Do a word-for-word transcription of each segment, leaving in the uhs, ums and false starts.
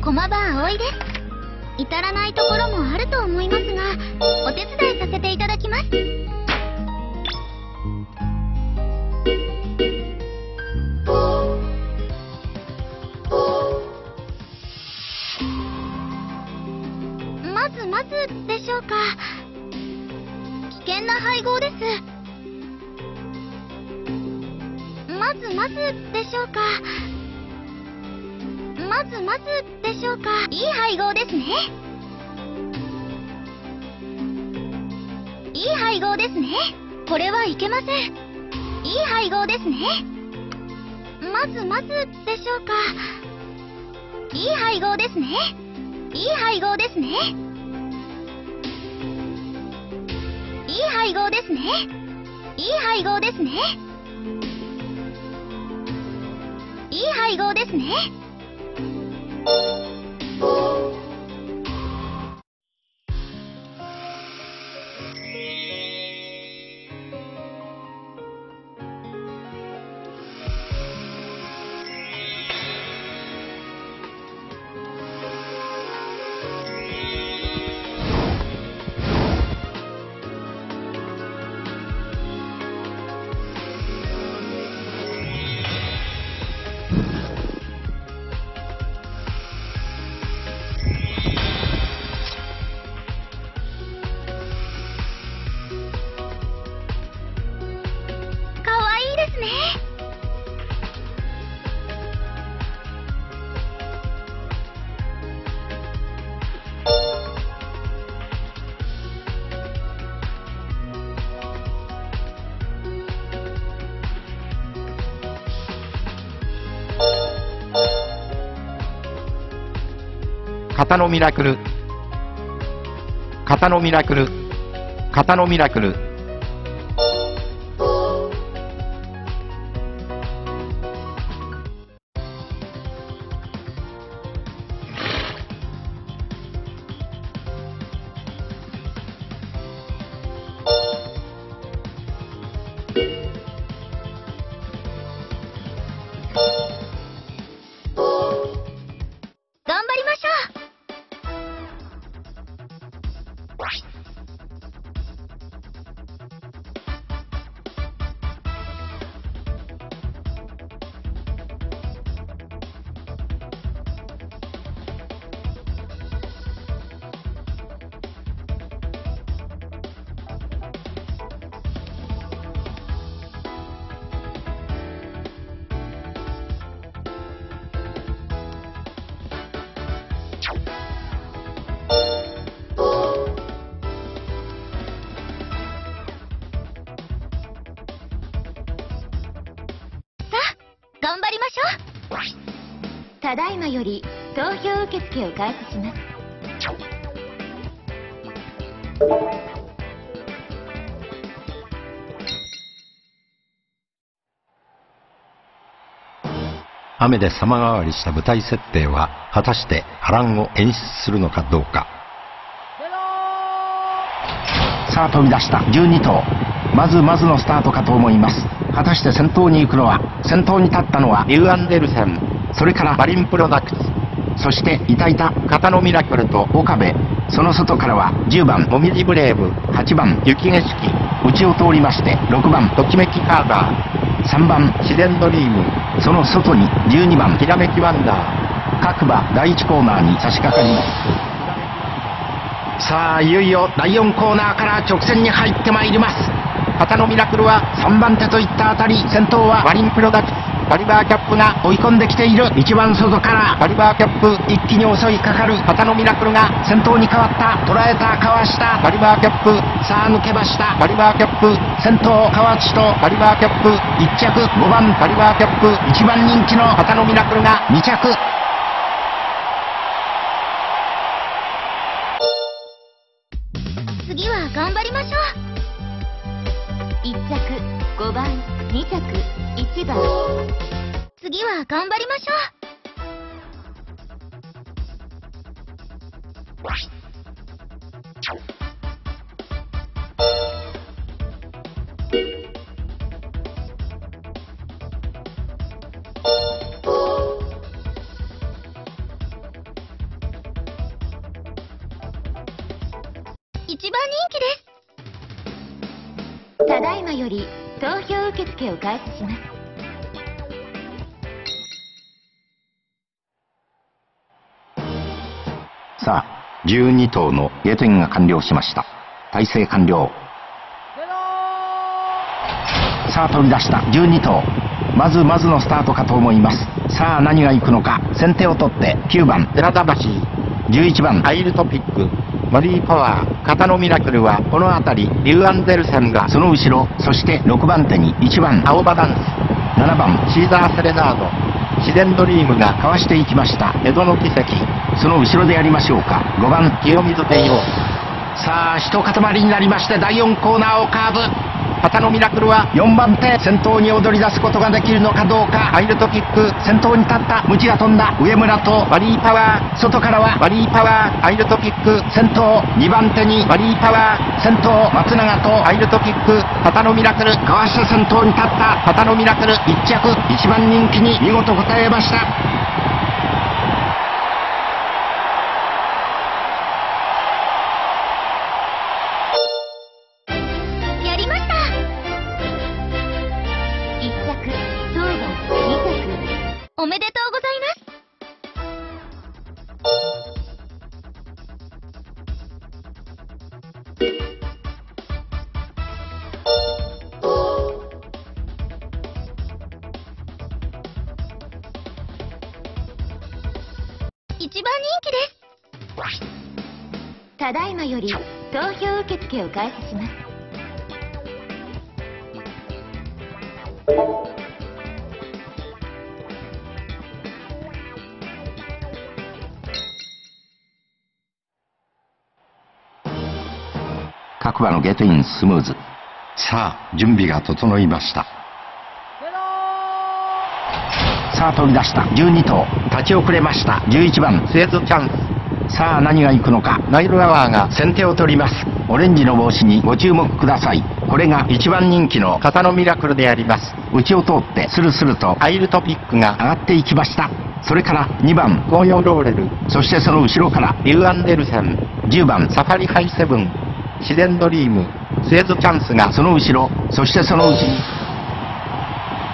駒場葵です。至らないところもあると思いますが、お手伝いさせていただきます。まずまずでしょうか。危険な配合です。まずまずでしょうか。まずまずでしょうか。いい配合ですね。いい配合ですね。これはいけません。いい配合ですね。まずまずでしょうか。いい配合ですね。いい配合ですね。いい配合ですね。いい配合ですね。いい配合ですね。型のミラクル、型のミラクル、型のミラクル。頑張りましょう。頑張りましょう。ただいまより投票受付を開始します。雨で様変わりした舞台設定は果たして波乱を演出するのかどうか。さあ飛び出したじゅうに頭、まずまずのスタートかと思います。果たして先頭に行くのは、先頭に立ったのはリュウ・アンデルセン、それからマリンプロダクツ、そしていたいた片野ミラクルと岡部。その外からはじゅうばんモミジブレイブ、はちばん雪景色、内を通りましてろくばんときめきカーダー、さんばん自然ドリーム、その外にじゅうにばんひらめきワンダー。各馬だいいちコーナーに差し掛かります。さあいよいよだいよんコーナーから直線に入ってまいります。片野ミラクルはさんばん手といったあたり、先頭はマリンプロダクツ、バリバーキャップが追い込んできている。いちばん外からバリバーキャップ一気に襲いかかる。片野ミラクルが先頭に変わった。捉えたかわしたバリバーキャップ、さあ抜けました。バリバーキャップ先頭川内とバリバーキャップいっ着、ごばんバリバーキャップいちばん人気の片野ミラクルがに着。次は頑張りましょう。いっ着、ごばん、に着、いちばん。次は頑張りましょう。だいまより投票受付を開始します。さあ、じゅうに頭のゲートインが完了しました。体制完了。さあ、飛び出したじゅうに頭、まずまずのスタートかと思います。さあ、何が行くのか。先手を取ってきゅうばん寺田橋、じゅういちばんアイルトピック、マリーパワー、片野ミラクルはこの辺り、リューアンデルセンがその後ろ。そしてろくばん手にいちばん青葉ダンス、ななばんシーザー・セレナード、自然ドリームがかわしていきました。江戸の奇跡、その後ろでやりましょうか。ごばん清水帝王。さあ、一塊になりましてだいよんコーナーをカーブ。片野ミラクルはよんばん手、先頭に躍り出すことができるのかどうか。アイルトキック、先頭に立ったムチが飛んだ上村とバリーパワー、外からはバリーパワー、アイルトキック先頭、にばん手にバリーパワー先頭、松永とアイルトキック、片野ミラクルかわして先頭に立った片野ミラクルいっ着、いちばん人気に見事応えました。おめでとうございます。一番人気です。ただいまより投票受付を開始します。各馬のゲートインスムーズ。さあ、準備が整いました。さあ、飛び出したじゅうに頭、立ち遅れましたじゅういちばんスエズチャンス。さあ、何が行くのか。ナイルアワーが先手を取ります。オレンジの帽子にご注目ください。これがいちばん人気の片野ミラクルであります。内を通ってスルスルとアイルトピックが上がっていきました。それからにばん紅葉ローレル、そしてその後ろからリューアンデルセン、じゅうばんサファリハイセブン、自然ドリーム、スエズチャンスがその後ろ。そしてそのうちに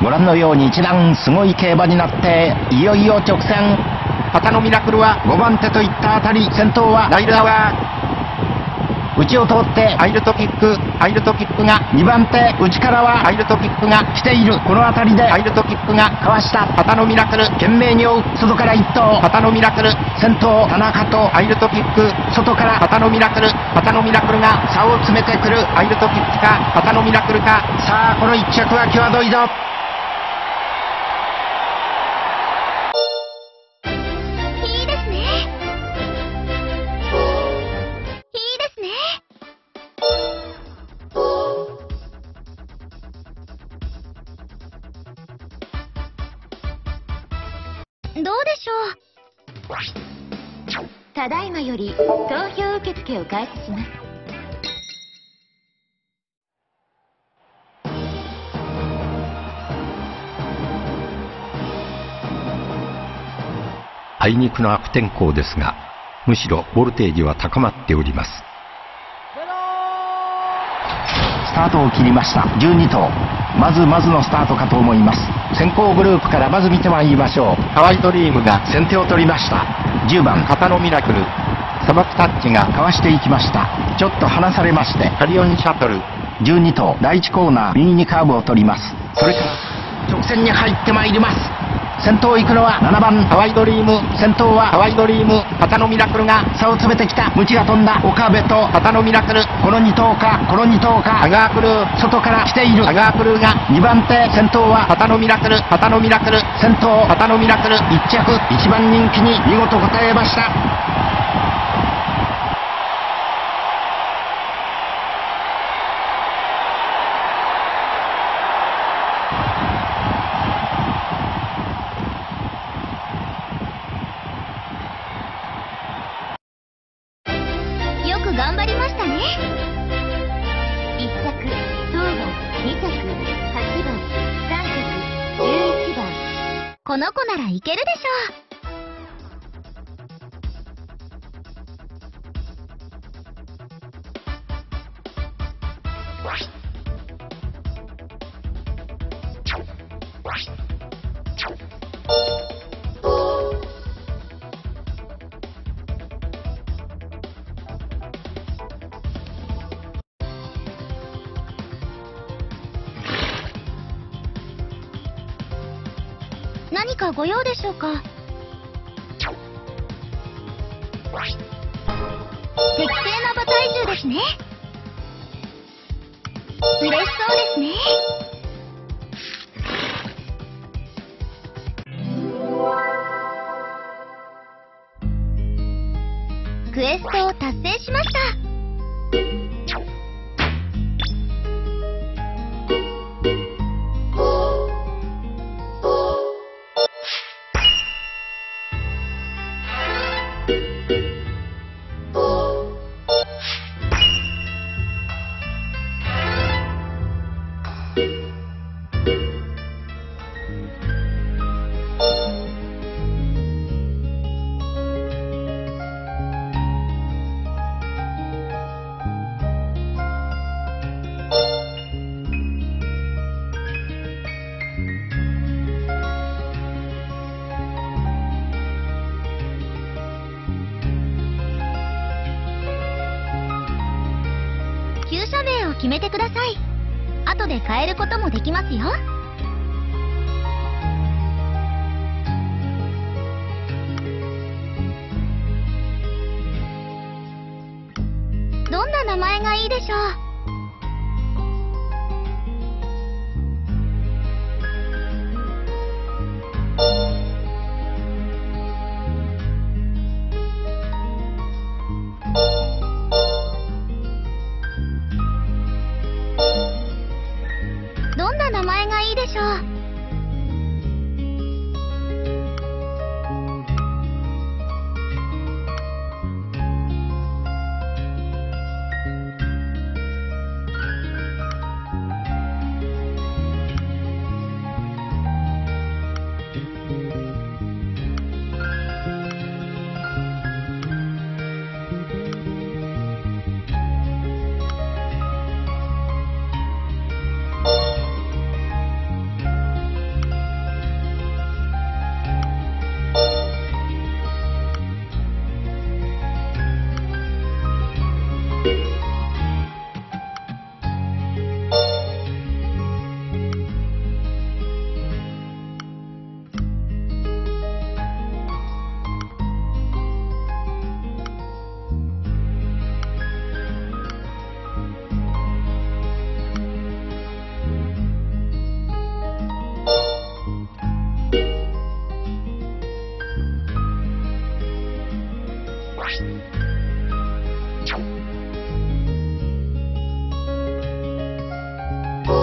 ご覧のように一段すごい競馬になって、いよいよ直線。片野ミラクルはごばん手といったあたり、先頭はナイルアワー、内を通ってアイルトキック、アイルトキックがにばん手、内からはアイルトキックが来ている。このあたりでアイルトキックがかわした片野ミラクル、懸命に追う。外からいっ頭片野ミラクル、先頭田中とアイルトキック、外から片野ミラクル、片野ミラクルが差を詰めてくる。アイルトキックか片野ミラクルか。さあ、この一着は際どいぞ。いいですね、いいですね。どうでしょう。ただいまより投票受付を開始します。あいにくの悪天候ですが、むしろボルテージは高まっております。スタートを切りましたじゅうに頭、まずまずのスタートかと思います。先行グループからまず見てまいりましょう。ハワイドリームが先手を取りました。じゅうばん片野ミラクル、砂漠タッチがかわしていきました。ちょっと離されましてカリオンシャトル、じゅうに頭だいいちコーナー右にカーブを取ります。それから直線に入ってまいります。先頭行くのはななばんハワイドリーム、先頭はハワイドリーム、片野ミラクルが差を詰めてきた。ムチが飛んだ岡部と片野ミラクル、このに頭か、このに頭か。アガークルー外から来ている。アガークルーがにばん手、先頭は片野ミラクル、片野ミラクル先頭片野ミラクルいっ着、いちばん人気に見事応えました。頑張りましたね。いっ着、じゅうばん、に着、はちばん、さん着、じゅういちばん。この子ならいけるでしょう。何かご用でしょうか？適正な馬体重ですね。嬉しそうですね。クエストを達成しました。急斜面を決めてください。後で変えることもできますよ。どんな名前がいいでしょう。名前がいいでしょう。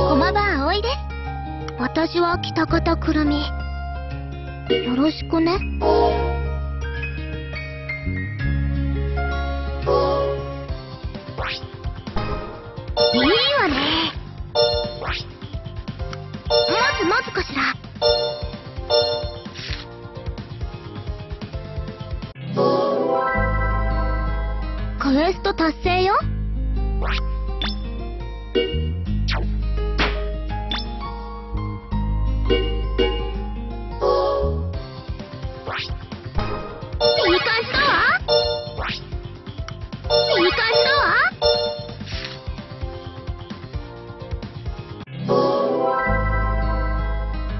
駒場葵です。私は北方くるみ。よろしくね。いいわね。まずまずかしら。クエスト達成よ。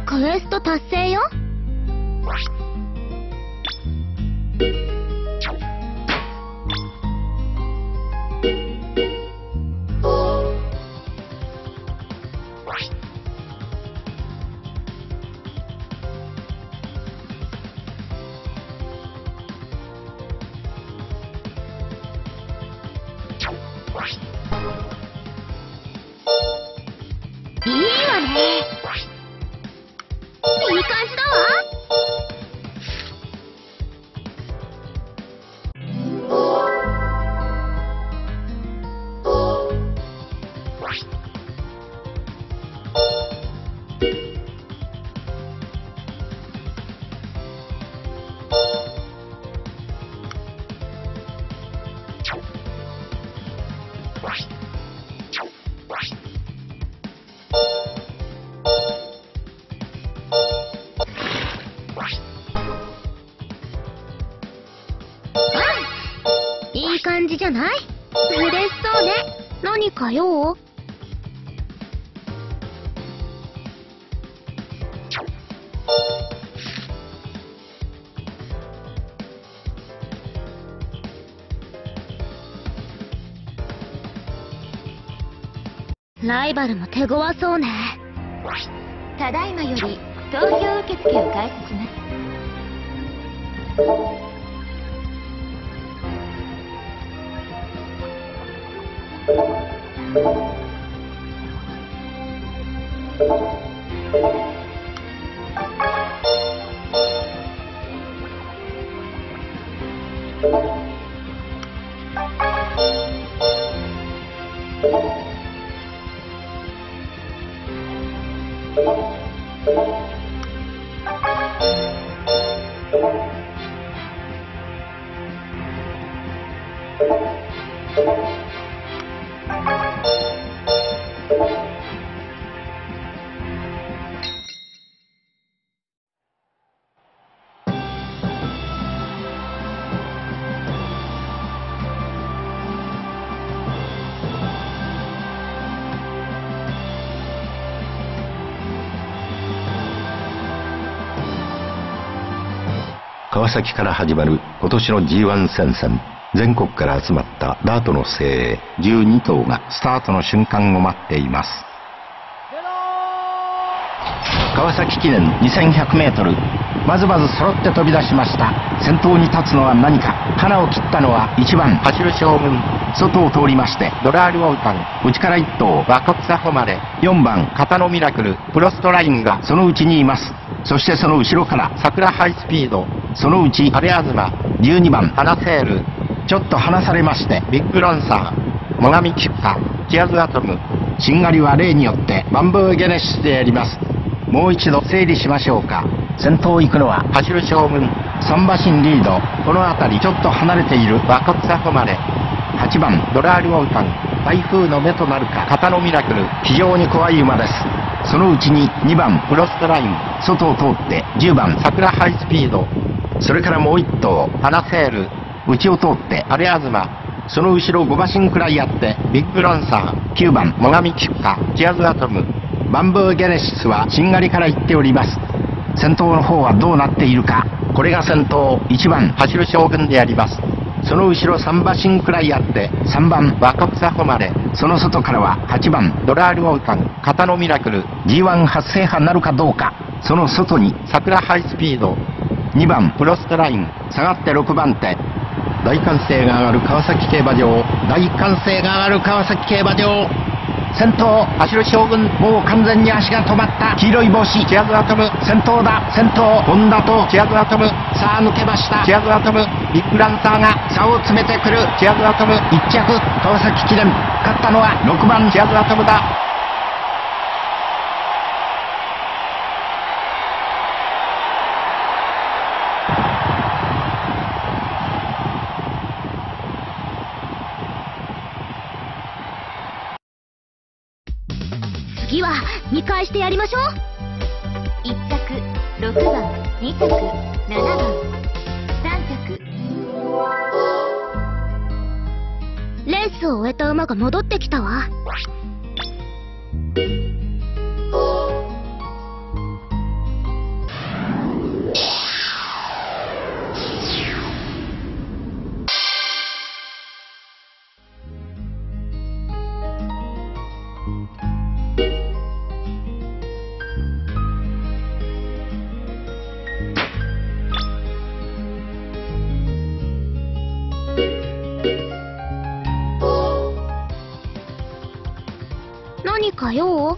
クエスト達成よ。いいわね。いい感じだわ。感じじゃない？嬉しそうね。何か用？ライバルも手強そうね。ただいまより投票受付を開始します。川崎から始まる今年の ジーワン 戦線、全国から集まったダートの精鋭じゅうに頭がスタートの瞬間を待っています。川崎記念 にせんひゃくメートル、 まずまず揃って飛び出しました。先頭に立つのは何か。花を切ったのはいちばん走る将軍、外を通りましてドラール・オウタン、内からいっ頭バコッサホマレ、よんばん型のミラクルプロストラインがそのうちにいます。そしてその後ろから桜ハイスピード、そのうちアレアズマ、じゅうにばんアナセール、ちょっと離されましてビッグロンサー、モガミキッパチアズアトム、しんがりは例によってバンブーゲネシスでやります。もう一度整理しましょうか。先頭行くのは走る将軍、三馬身リード、この辺りちょっと離れているワコツァホマレ、はちばんドラール・オウタン、台風の目となるか型のミラクル、非常に怖い馬です。そのうちににばんプロストライン、外を通ってじゅうばん桜ハイスピード、それからもういっ頭アナセール、内を通ってアレアズマ、その後ろごばんシンくらいあってビッグロンサー、きゅうばんモガミキッパチアズアトム、バンブーゲネシスはしんがりから行っております。先頭の方はどうなっているか。これが先頭いちばん走る将軍であります。その後ろさんばんシンくらいあってさんばんワコプサホマレ、その外からははちばんドラール・オウタン、型のミラクル、 ジーワン 発制覇なるかどうか。その外に桜ハイスピード、にばんプロストライン、下がってろくばんて、大歓声が上がる川崎競馬場、大歓声が上がる川崎競馬場。先頭走る将軍、もう完全に足が止まった。黄色い帽子チアズアトム、先頭だ。先頭ホンダとチアズアトム、さあ抜けました。チアズアトム、ビッグランサーが差を詰めてくる。チアズアトムいっちゃく、川崎記念勝ったのはろくばんチアズアトムだ。次はにかいしてやりましょう。いっちゃくろくばん、にちゃくななばん、さんちゃく。レースを終えた馬が戻ってきたわ。何か用？